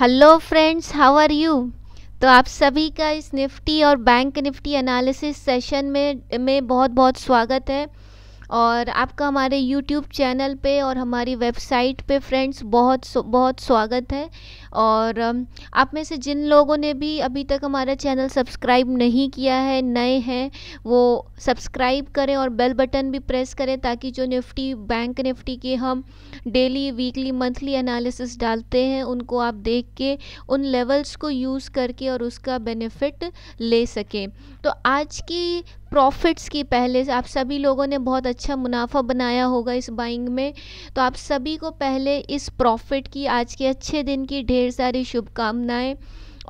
Hello friends, how are you. तो आप सभी का इस निफ्टी और बैंक निफ्टी एनालिसिस सेशन में बहुत बहुत स्वागत है और आपका हमारे यूट्यूब चैनल पे और हमारी वेबसाइट पे फ्रेंड्स बहुत स्वागत है। और आप में से जिन लोगों ने भी अभी तक हमारा चैनल सब्सक्राइब नहीं किया है, नए हैं, वो सब्सक्राइब करें और बेल बटन भी प्रेस करें ताकि जो निफ्टी बैंक निफ्टी के हम डेली, वीकली, मंथली एनालिसिस डालते हैं उनको आप देख के उन लेवल्स को यूज़ करके और उसका बेनिफिट ले सकें। तो आज की प्रॉफिट्स की पहले आप सभी लोगों ने बहुत अच्छा मुनाफा बनाया होगा इस बाइंग में, तो आप सभी को पहले इस प्रॉफिट की, आज के अच्छे दिन की ढेर सारी शुभकामनाएं।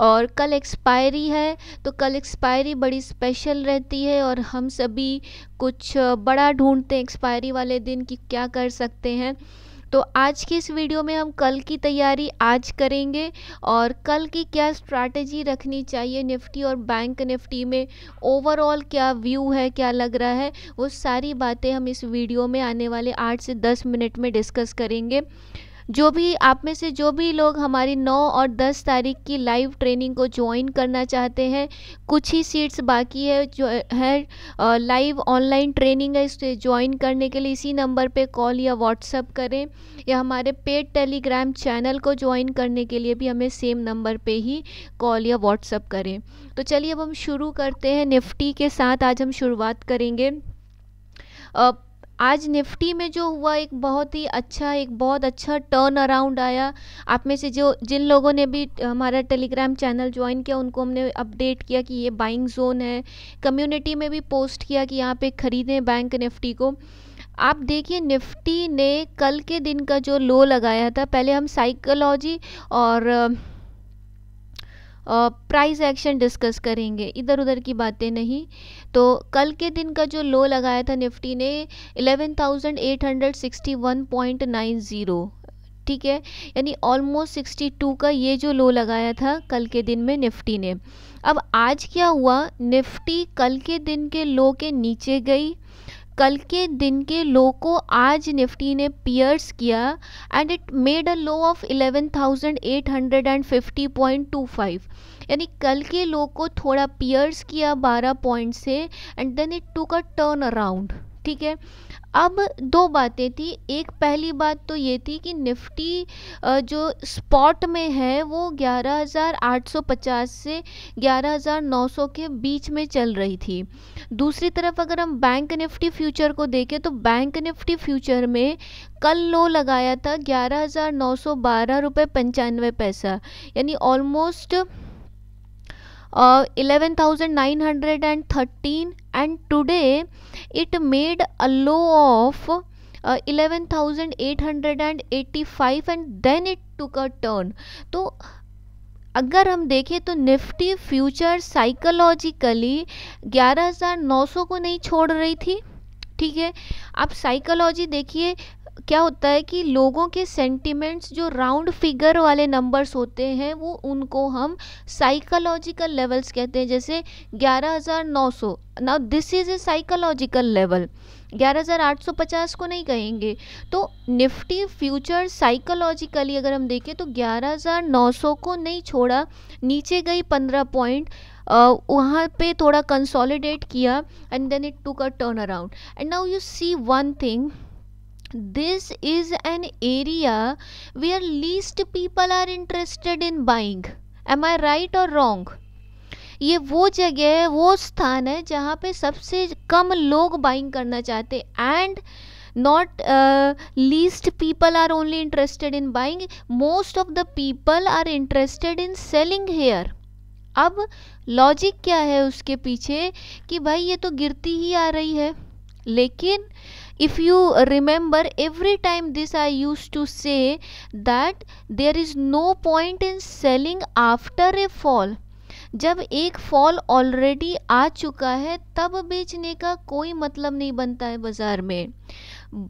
और कल एक्सपायरी है, तो कल एक्सपायरी बड़ी स्पेशल रहती है और हम सभी कुछ बड़ा ढूंढते हैं एक्सपायरी वाले दिन कि क्या कर सकते हैं। तो आज की इस वीडियो में हम कल की तैयारी आज करेंगे और कल की क्या स्ट्रैटेजी रखनी चाहिए निफ्टी और बैंक निफ्टी में, ओवरऑल क्या व्यू है, क्या लग रहा है, वो सारी बातें हम इस वीडियो में आने वाले 8 से 10 मिनट में डिस्कस करेंगे। जो भी आप में से जो भी लोग हमारी 9 और 10 तारीख की लाइव ट्रेनिंग को ज्वाइन करना चाहते हैं, कुछ ही सीट्स बाकी है जो है लाइव ऑनलाइन ट्रेनिंग है, इसे ज्वाइन करने के लिए इसी नंबर पे कॉल या व्हाट्सएप करें या हमारे पेड टेलीग्राम चैनल को ज्वाइन करने के लिए भी हमें सेम नंबर पे ही कॉल या व्हाट्सएप करें। तो चलिए अब हम शुरू करते हैं निफ्टी के साथ। आज हम शुरुआत करेंगे, आज निफ्टी में जो हुआ एक बहुत अच्छा टर्न अराउंड आया। आप में से जिन लोगों ने भी हमारा टेलीग्राम चैनल ज्वाइन किया उनको हमने अपडेट किया कि ये बाइंग जोन है, कम्युनिटी में भी पोस्ट किया कि यहाँ पे ख़रीदें बैंक निफ्टी को। आप देखिए निफ्टी ने कल के दिन का जो लो लगाया था, पहले हम साइकोलॉजी और प्राइस एक्शन डिस्कस करेंगे, इधर उधर की बातें नहीं। तो कल के दिन का जो लो लगाया था निफ्टी ने 11,861.90, ठीक है, यानी ऑलमोस्ट 62 का ये जो लो लगाया था कल के दिन में निफ्टी ने। अब आज क्या हुआ, निफ्टी कल के दिन के लो के नीचे गई, कल के दिन के लो को आज निफ्टी ने पियर्स किया and it made a low of 11,850.25, यानी कल के लो को थोड़ा पियर्स किया 12 पॉइंट से एंड देन इट टू का टर्न अराउंड, ठीक है। अब दो बातें थी, एक पहली बात तो ये थी कि निफ्टी जो स्पॉट में है वो 11,850 से 11,900 के बीच में चल रही थी। दूसरी तरफ अगर हम बैंक निफ्टी फ्यूचर को देखें तो बैंक निफ्टी फ्यूचर में कल लो लगाया था 11,912.95 रुपये, यानी almost 11,913 and today it made a low of 11,885 and then it took a turn। तो अगर हम देखें तो निफ्टी फ्यूचर साइकोलॉजिकली 11,900 को नहीं छोड़ रही थी, ठीक है। आप साइकोलॉजी देखिए क्या होता है कि लोगों के सेंटिमेंट्स जो राउंड फिगर वाले नंबर्स होते हैं वो उनको हम साइकोलॉजिकल लेवल्स कहते हैं, जैसे 11,900, now this is a psychological level, 11,850 को नहीं कहेंगे। तो निफ्टी फ्यूचर साइकोलॉजिकली अगर हम देखें तो 11,900 को नहीं छोड़ा, नीचे गई 15 पॉइंट, वहाँ पे थोड़ा कंसोलिडेट किया and then it took a turn around. And now you see one thing, this is an area where least people are interested in buying, am I right or wrong? ये वो जगह है, वो स्थान है जहाँ पे सबसे कम लोग बाइंग करना चाहते and not least people are only interested in buying, most of the people are interested in selling here। अब लॉजिक क्या है उसके पीछे कि भाई ये तो गिरती ही आ रही है, लेकिन if you remember every time this I used to say that there is no point in selling after a fall। जब एक फॉल ऑलरेडी आ चुका है तब बेचने का कोई मतलब नहीं बनता है बाज़ार में।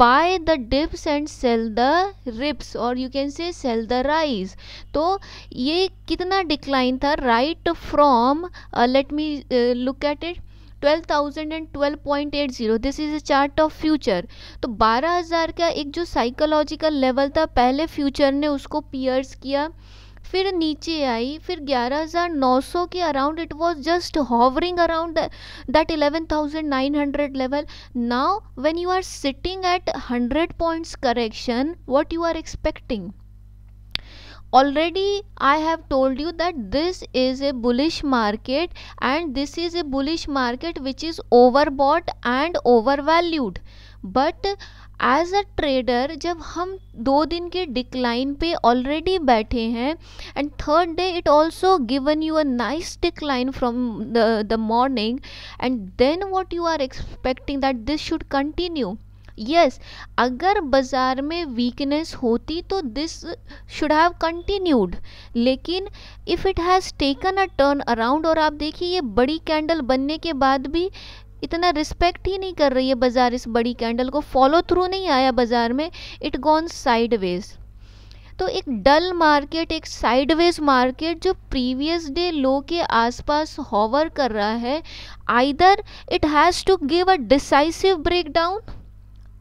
Buy the dips and sell the rips और you can say sell the rise. तो ये कितना डिक्लाइन था right from, let me look at it, 12,012.80, this is a chart of future. तो 12,000 का एक जो साइकोलॉजिकल लेवल था पहले फ्यूचर ने उसको पियर्स किया, फिर नीचे आई, फिर 11,900 के around it was just hovering around that 11,900 level. Now when you are sitting at 100 points correction, what you are expecting? Already I have told you that this is a bullish market and this is a bullish market which is overbought and overvalued. But as a trader, जब हम दो दिन के decline पे already बैठे हैं and third day it also given you a nice decline from the morning, and then what you are expecting that this should continue. Yes, अगर बाज़ार में वीकनेस होती तो दिस शुड हैव कंटिन्यूड, लेकिन if it has taken a turn around, और आप देखिए ये बड़ी कैंडल बनने के बाद भी इतना रिस्पेक्ट ही नहीं कर रही है बाज़ार, इस बड़ी कैंडल को फॉलो थ्रू नहीं आया बाज़ार में, इट गॉन साइडवेज. तो एक डल मार्केट, एक साइडवेज मार्केट जो प्रीवियस डे लो के आसपास हॉवर कर रहा है, either it has to give a decisive breakdown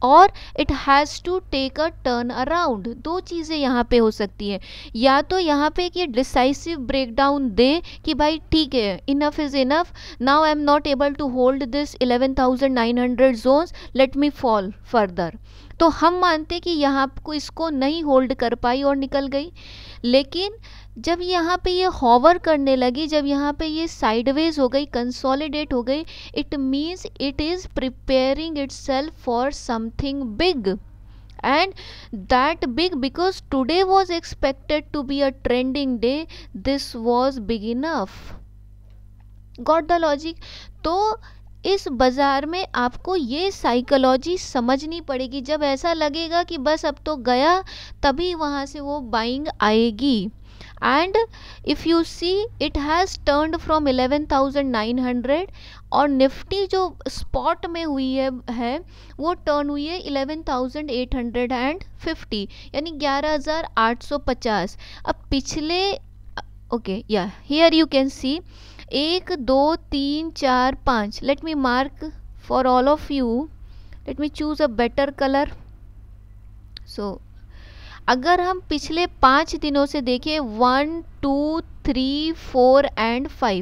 और it has to take a turn around. दो चीज़ें यहाँ पे हो सकती हैं, या तो यहाँ पे कि डिसाइसिव ब्रेकडाउन दें कि भाई ठीक है, enough is enough, now I am not able to hold this 11,900 zones, let me fall further. तो हम मानते कि यहाँ को इसको नहीं होल्ड कर पाई और निकल गई. लेकिन जब यहाँ पे ये हॉवर करने लगी, जब यहाँ पे ये साइडवेज हो गई, कंसोलिडेट हो गई, it means it is preparing itself for something big, and that big, because today was expected to be a trending day, this was big enough. Got the logic? तो इस बाज़ार में आपको ये साइकोलॉजी समझनी पड़ेगी. जब ऐसा लगेगा कि बस अब तो गया, तभी वहाँ से वो बाइंग आएगी. And if you see, it has turned from 11,900 और निफ्टी जो स्पॉट में हुई है वो टर्न हुई है 11,850, यानी 11,850. अब पिछले ओके या here you can see 1 2 3 4 5. Let me mark for all of you, let me choose a better colour. So अगर हम पिछले 5 दिनों से देखें 1 2 3 4 एंड 5,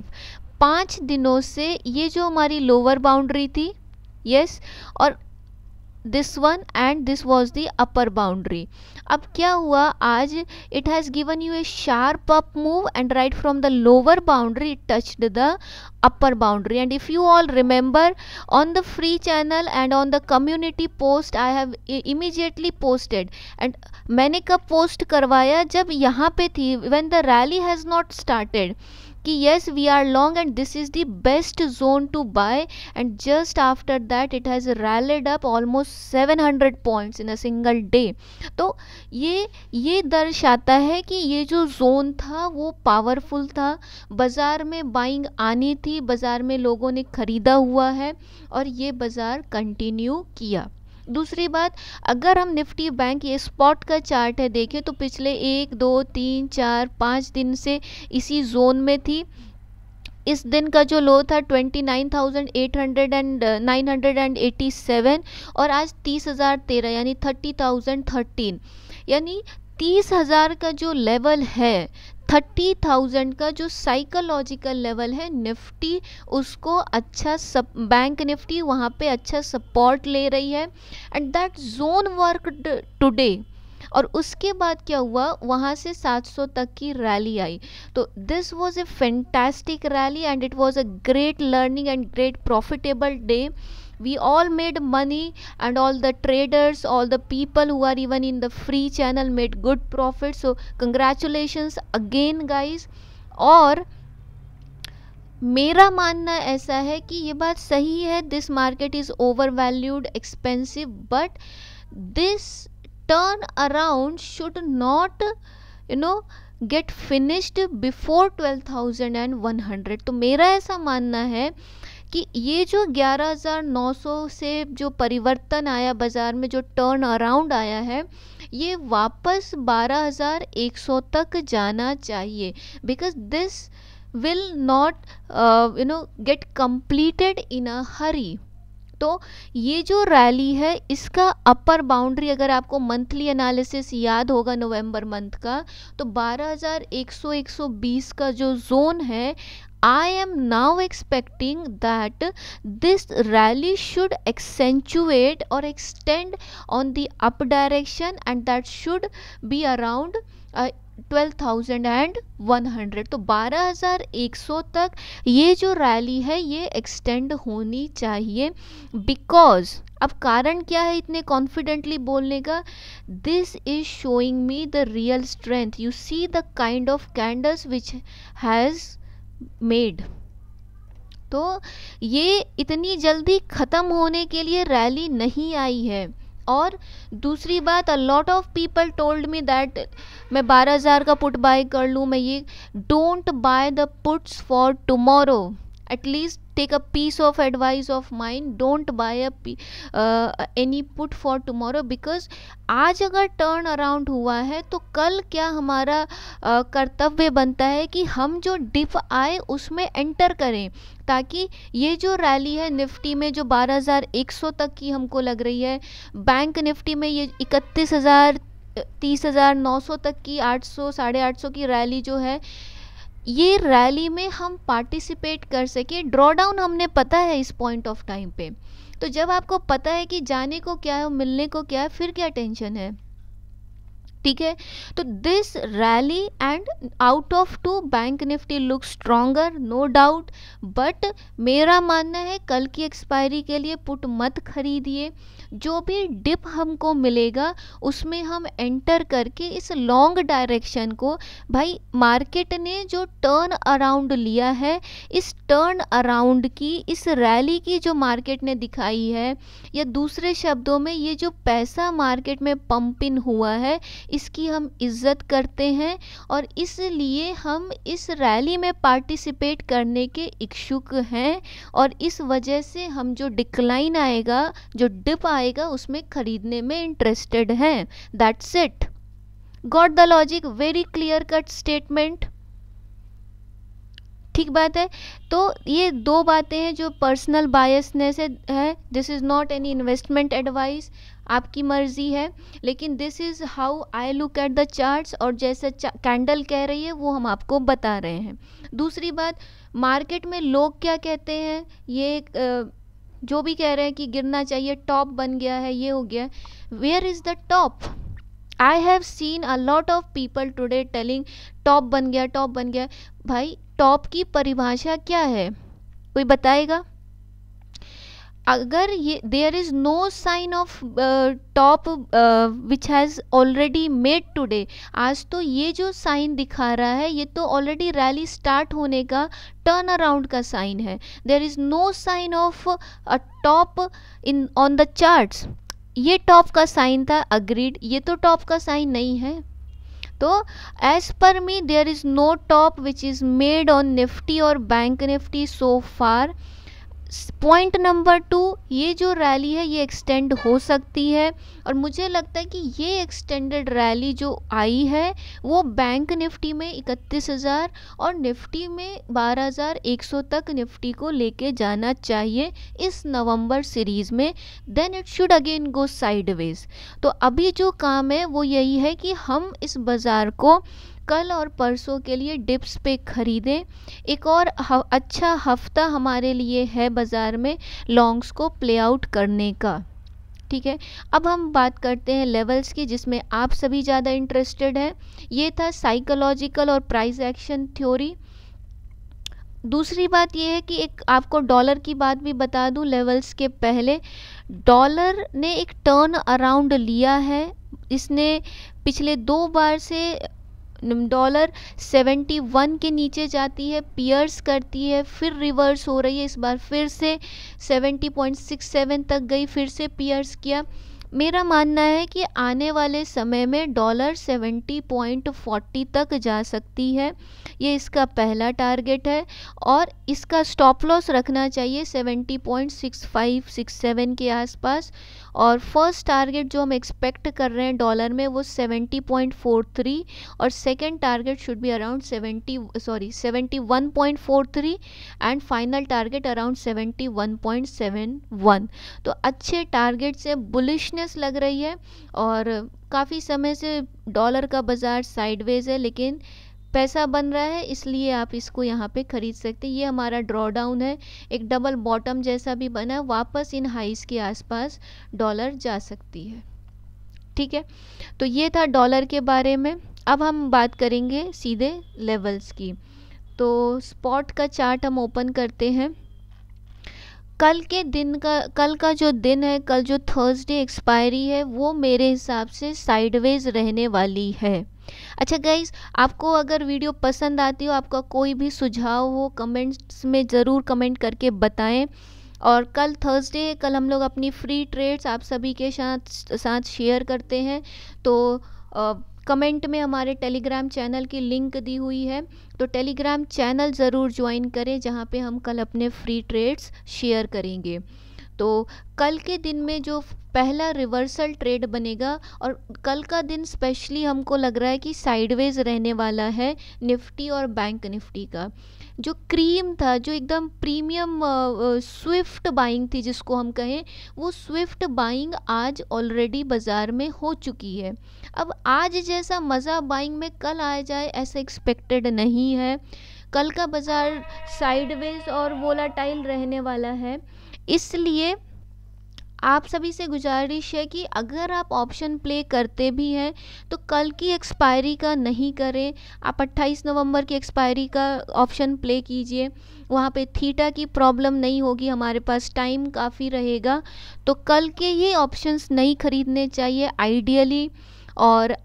5 दिनों से ये जो हमारी लोअर बाउंड्री थी, यस, और this one and this was the upper boundary. अब क्या हुआ आज? It has given you a sharp up move and right from the lower boundary it touched the upper boundary. And if you all remember, on the free channel and on the community post I have immediately posted, and मैंने कब post करवाया? जब यहाँ पे थी, when the rally has not started, कि yes we are long and this is the best zone to buy, and just after that it has rallied up almost 700 points in a single day. तो ये दर्शाता है कि ये जो zone था वो powerful था, बाज़ार में buying आनी थी, बाज़ार में लोगों ने ख़रीदा हुआ है और ये बाज़ार कंटिन्यू किया. दूसरी बात, अगर हम निफ्टी बैंक, ये स्पॉट का चार्ट है, देखें तो पिछले 1 2 3 4 5 दिन से इसी जोन में थी. इस दिन का जो लो था 29,987 और आज 30,013, यानी 30,013, यानी 30,000 का जो लेवल है, 30,000 का जो साइकोलॉजिकल लेवल है, निफ्टी उसको अच्छा बैंक निफ्टी वहाँ पे अच्छा सपोर्ट ले रही है, and that zone worked today. और उसके बाद क्या हुआ? वहाँ से 700 तक की रैली आई. तो this was a fantastic rally and it was a great learning and great profitable day. We all made money and all the traders, all the people who are even in the free channel made good profits. So congratulations again guys. और मेरा मानना ऐसा है कि ये बात सही है, this market is overvalued, expensive, but this turn around should not, you know, get finished before 12,100. तो मेरा ऐसा मानना है कि ये जो 11,900 से जो परिवर्तन आया बाज़ार में, जो टर्न अराउंड आया है, ये वापस 12,100 तक जाना चाहिए, because this will not get completed in a hurry. तो ये जो रैली है इसका अपर बाउंड्री अगर आपको मंथली एनालिसिस याद होगा नवंबर मंथ का, तो 12,100-120 का जो जोन है, I am now expecting that this rally should accentuate or extend on the up direction, and that should be around 12,100. तो 12,100 तक ये जो रैली है ये एक्सटेंड होनी चाहिए, बिकॉज अब कारण क्या है इतने कॉन्फिडेंटली बोलने का, this is showing me the real strength. You see the kind of candles which has made. तो ये इतनी जल्दी ख़त्म होने के लिए रैली नहीं आई है. और दूसरी बात, a lot of people told me that मैं 12,000 का पुट बाय कर लूँ, मैं ये don't buy the puts for tomorrow. At least take a piece of advice of mind, don't buy any put for tomorrow, because आज अगर टर्न अराउंड हुआ है तो कल क्या हमारा कर्तव्य बनता है कि हम जो डिप आए उसमें एंटर करें, ताकि ये जो रैली है निफ्टी में जो 12,100 तक की हमको लग रही है, बैंक निफ्टी में ये 31,000-30,900 तक की 800-850 की रैली जो है, ये रैली में हम पार्टिसिपेट कर सके. ड्रॉडाउन हमने पता है इस पॉइंट ऑफ टाइम पे, तो जब आपको पता है कि जाने को क्या है मिलने को क्या है फिर क्या टेंशन है, ठीक है. तो this rally and out of two bank Nifty look stronger no doubt, but मेरा मानना है कल की एक्सपायरी के लिए पुट मत खरीदिए. जो भी डिप हमको मिलेगा उसमें हम एंटर करके इस लॉन्ग डायरेक्शन को, भाई मार्केट ने जो टर्न अराउंड लिया है, इस टर्न अराउंड की, इस रैली की जो मार्केट ने दिखाई है, या दूसरे शब्दों में ये जो पैसा मार्केट में पंप इन हुआ है, इसकी हम इज्जत करते हैं और इसलिए हम इस रैली में पार्टिसिपेट करने के इच्छुक हैं. और इस वजह से हम जो डिक्लाइन आएगा जो डिप आएगा उसमें खरीदने में इंटरेस्टेड हैं. That's it. Got the logic? Very clear cut statement. ठीक बात है. तो ये दो बातें हैं जो पर्सनल बायसनेस है. This is not any investment advice, आपकी मर्जी है, लेकिन this is how I look at the charts. और जैसे कैंडल कह रही है वो हम आपको बता रहे हैं. दूसरी बात, मार्केट में लोग क्या कहते हैं, ये जो भी कह रहे हैं कि गिरना चाहिए, टॉप बन गया है, ये हो गया, where is the top? I have seen a lot of people today telling top बन गया, टॉप बन गया. भाई टॉप की परिभाषा क्या है, कोई बताएगा? अगर ये there is no sign of top which has already made today, आज तो ये जो साइन दिखा रहा है ये तो ऑलरेडी रैली स्टार्ट होने का टर्न अराउंड का साइन है. There is no sign of a top in on the charts. ये टॉप का साइन था, अग्रीड, ये तो टॉप का साइन नहीं है. तो as per me there is no top which is made on Nifty और bank Nifty so far. Point number 2, ये जो रैली है ये एक्सटेंड हो सकती है और मुझे लगता है कि ये एक्सटेंडेड रैली जो आई है वो बैंक निफ्टी में 31,000 और निफ्टी में 12,100 तक निफ्टी को लेके जाना चाहिए इस नवंबर सीरीज़ में. Then it should again go sideways. तो अभी जो काम है वो यही है कि हम इस बाज़ार को कल और परसों के लिए डिप्स पे खरीदें. एक और अच्छा हफ्ता हमारे लिए है बाज़ार में लॉन्ग्स को प्ले आउट करने का, ठीक है. अब हम बात करते हैं लेवल्स की, जिसमें आप सभी ज़्यादा इंटरेस्टेड हैं. ये था साइकोलॉजिकल और प्राइस एक्शन थ्योरी. दूसरी बात यह है कि एक आपको डॉलर की बात भी बता दूं लेवल्स के पहले. डॉलर ने एक टर्न अराउंड लिया है. इसने पिछले 2 बार से डॉलर 71 के नीचे जाती है, पियर्स करती है, फिर रिवर्स हो रही है. इस बार फिर से 70.67 तक गई, फिर से पियर्स किया. मेरा मानना है कि आने वाले समय में डॉलर 70.40 तक जा सकती है, ये इसका पहला टारगेट है। और इसका स्टॉप लॉस रखना चाहिए 70.6567 के आसपास, और फर्स्ट टारगेट जो हम एक्सपेक्ट कर रहे हैं डॉलर में वो 70.43 और second target should be around 71.43 and final target around 71.71। तो अच्छे टारगेट से बुलिशनेस लग रही है और काफ़ी समय से डॉलर का बाज़ार साइडवेज है, लेकिन पैसा बन रहा है, इसलिए आप इसको यहाँ पे ख़रीद सकते हैं। ये हमारा ड्रॉडाउन है, एक डबल बॉटम जैसा भी बना, वापस इन हाइस के आसपास डॉलर जा सकती है। ठीक है, तो ये था डॉलर के बारे में। अब हम बात करेंगे सीधे लेवल्स की। तो स्पॉट का चार्ट हम ओपन करते हैं। कल के दिन का, कल का जो दिन है, कल जो थर्सडे एक्सपायरी है, वो मेरे हिसाब से साइडवेज रहने वाली है। अच्छा गाइज़, आपको अगर वीडियो पसंद आती हो, आपका कोई भी सुझाव हो, कमेंट्स में ज़रूर कमेंट करके बताएं। और कल थर्सडे, कल हम लोग अपनी फ्री ट्रेड्स आप सभी के साथ शेयर करते हैं, तो कमेंट में हमारे टेलीग्राम चैनल की लिंक दी हुई है, तो टेलीग्राम चैनल ज़रूर ज्वाइन करें, जहाँ पे हम कल अपने फ्री ट्रेड्स शेयर करेंगे। तो कल के दिन में जो पहला रिवर्सल ट्रेड बनेगा, और कल का दिन स्पेशली हमको लग रहा है कि साइडवेज रहने वाला है निफ्टी और बैंक निफ्टी का। जो क्रीम था, जो एकदम प्रीमियम स्विफ्ट बाइंग थी जिसको हम कहें, वो स्विफ्ट बाइंग आज ऑलरेडी बाज़ार में हो चुकी है। अब आज जैसा मज़ा बाइंग में कल आ जाए ऐसा एक्सपेक्टेड नहीं है। कल का बाज़ार साइडवेज और वोलाटाइल रहने वाला है, इसलिए आप सभी से गुजारिश है कि अगर आप ऑप्शन प्ले करते भी हैं तो कल की एक्सपायरी का नहीं करें। आप 28 नवंबर की एक्सपायरी का ऑप्शन प्ले कीजिए, वहाँ पे थीटा की प्रॉब्लम नहीं होगी, हमारे पास टाइम काफ़ी रहेगा। तो कल के ये ऑप्शंस नहीं खरीदने चाहिए आइडियली। और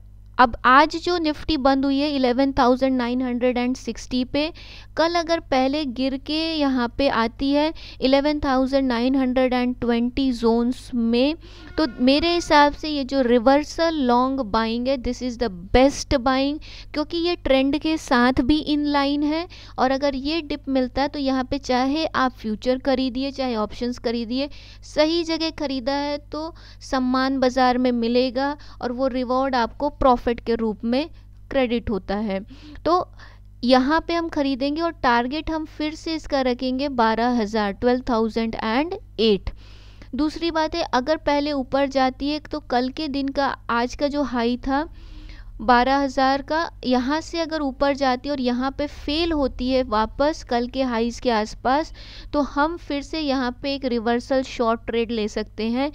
अब आज जो निफ्टी बंद हुई है 11,960 पे, कल अगर पहले गिर के यहाँ पे आती है 11,920 जोन्स में, तो मेरे हिसाब से ये जो रिवर्सल लॉन्ग बाइंग है, this is the best buying, क्योंकि ये ट्रेंड के साथ भी इन लाइन है। और अगर ये डिप मिलता है तो यहाँ पे चाहे आप फ्यूचर खरीदिए, चाहे ऑप्शंस खरीदिए, सही जगह ख़रीदा है तो सम्मान बाज़ार में मिलेगा और वो रिवॉर्ड आपको प्रॉफिट के रूप में क्रेडिट होता है। तो यहाँ पे हम खरीदेंगे और टारगेट हम फिर से इसका रखेंगे 12,008। दूसरी बात है, अगर पहले ऊपर जाती है तो कल के दिन का, आज का जो हाई था 12,000 का, यहाँ से अगर ऊपर जाती है और यहाँ पे फेल होती है वापस कल के हाईज़ के आसपास, तो हम फिर से यहाँ पे एक रिवर्सल शॉर्ट ट्रेड ले सकते हैं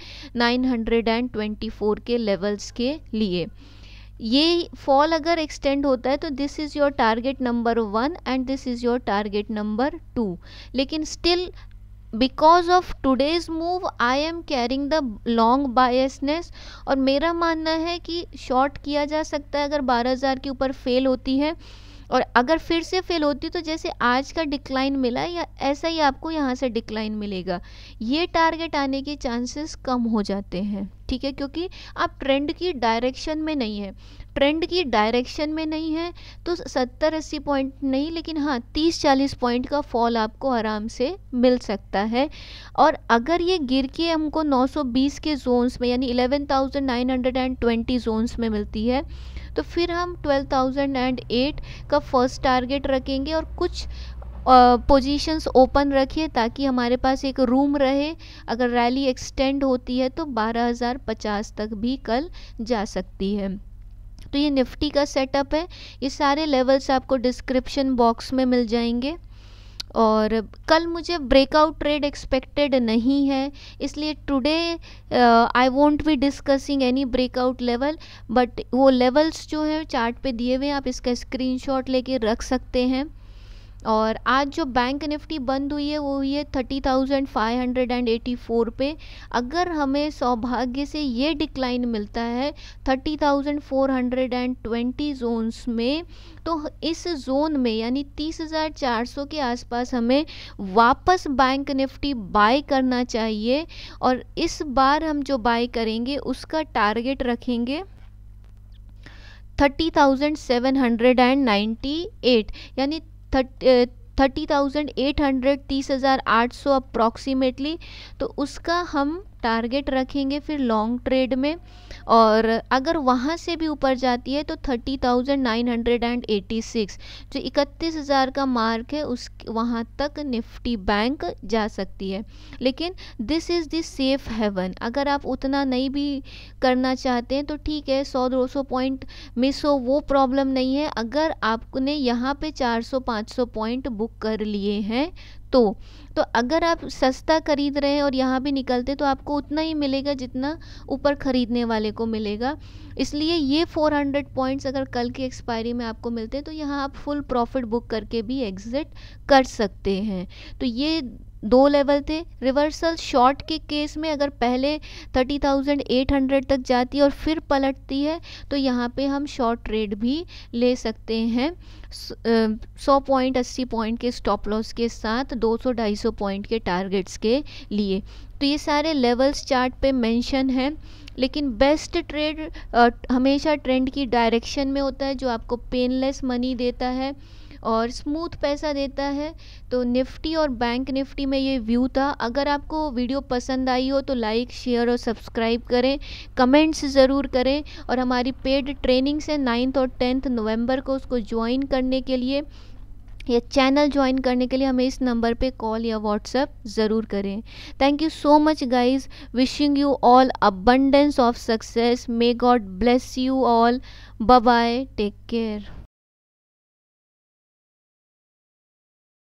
924 के लेवल्स के लिए। ये फॉल अगर एक्सटेंड होता है तो this is your target number 1 and this is your target number 2। लेकिन still because of today's move I am carrying the long biasness, और मेरा मानना है कि शॉर्ट किया जा सकता है अगर 12,000 के ऊपर फेल होती है। और अगर फिर से फेल होती तो जैसे आज का डिक्लाइन मिला या ऐसा ही आपको यहाँ से डिक्लाइन मिलेगा, ये टारगेट आने के चांसेस कम हो जाते हैं। ठीक है, क्योंकि आप ट्रेंड की डायरेक्शन में नहीं है, ट्रेंड की डायरेक्शन में नहीं है तो 70-80 पॉइंट नहीं, लेकिन हाँ 30-40 पॉइंट का फॉल आपको आराम से मिल सकता है। और अगर ये गिर के हमको 920 के जोन्स में, यानी 11,920 जोन्स में मिलती है, तो फिर हम 12,008 का फर्स्ट टारगेट रखेंगे और कुछ पोजीशंस ओपन रखिए ताकि हमारे पास एक रूम रहे। अगर रैली एक्सटेंड होती है तो 12,050 तक भी कल जा सकती है। तो ये निफ्टी का सेटअप है, ये सारे लेवल्स आपको डिस्क्रिप्शन बॉक्स में मिल जाएंगे। और कल मुझे ब्रेकआउट ट्रेड एक्सपेक्टेड नहीं है, इसलिए today I won't be discussing any breakout level, but वो लेवल्स जो है चार्ट पे दिए हुए हैं, आप इसका स्क्रीनशॉट लेके रख सकते हैं। और आज जो बैंक निफ्टी बंद हुई है वो हुई है 30,584 पे। अगर हमें सौभाग्य से ये डिक्लाइन मिलता है 30,420 जोन्स में, तो इस जोन में यानी 30,400 के आसपास हमें वापस बैंक निफ्टी बाय करना चाहिए। और इस बार हम जो बाय करेंगे उसका टारगेट रखेंगे 30,798 यानी 30,800 अप्रॉक्सीमेटली, तो उसका हम टारगेट रखेंगे फिर लॉन्ग ट्रेड में। और अगर वहाँ से भी ऊपर जाती है तो 30,986 जो 31,000 का मार्क है उस वहाँ तक निफ्टी बैंक जा सकती है। लेकिन this is the safe haven. अगर आप उतना नहीं भी करना चाहते हैं तो ठीक है, 100-200 पॉइंट मिस हो वो प्रॉब्लम नहीं है। अगर आपने यहाँ पे 400-500 पॉइंट बुक कर लिए हैं तो अगर आप सस्ता खरीद रहे हैं और यहाँ भी निकलते तो आपको उतना ही मिलेगा जितना ऊपर ख़रीदने वाले को मिलेगा। इसलिए ये 400 पॉइंट्स अगर कल की एक्सपायरी में आपको मिलते हैं तो यहाँ आप फुल प्रॉफिट बुक करके भी एग्ज़िट कर सकते हैं। तो ये दो लेवल थे। रिवर्सल शॉर्ट के केस में अगर पहले 30,800 तक जाती है और फिर पलटती है तो यहाँ पे हम शॉर्ट ट्रेड भी ले सकते हैं 100 पॉइंट 80 पॉइंट के स्टॉप लॉस के साथ 200-250 पॉइंट के टारगेट्स के लिए। तो ये सारे लेवल्स चार्ट पे मेंशन हैं। लेकिन बेस्ट ट्रेड हमेशा ट्रेंड की डायरेक्शन में होता है जो आपको पेनलेस मनी देता है और स्मूथ पैसा देता है। तो निफ्टी और बैंक निफ्टी में ये व्यू था। अगर आपको वीडियो पसंद आई हो तो लाइक, शेयर और सब्सक्राइब करें, कमेंट्स ज़रूर करें। और हमारी पेड ट्रेनिंग्स है 9th और 10th नवंबर को, उसको ज्वाइन करने के लिए या चैनल ज्वाइन करने के लिए हमें इस नंबर पे कॉल या व्हाट्सएप ज़रूर करें। Thank you so much guys, wishing you all abundance of success. May God bless you all. Bye, take care.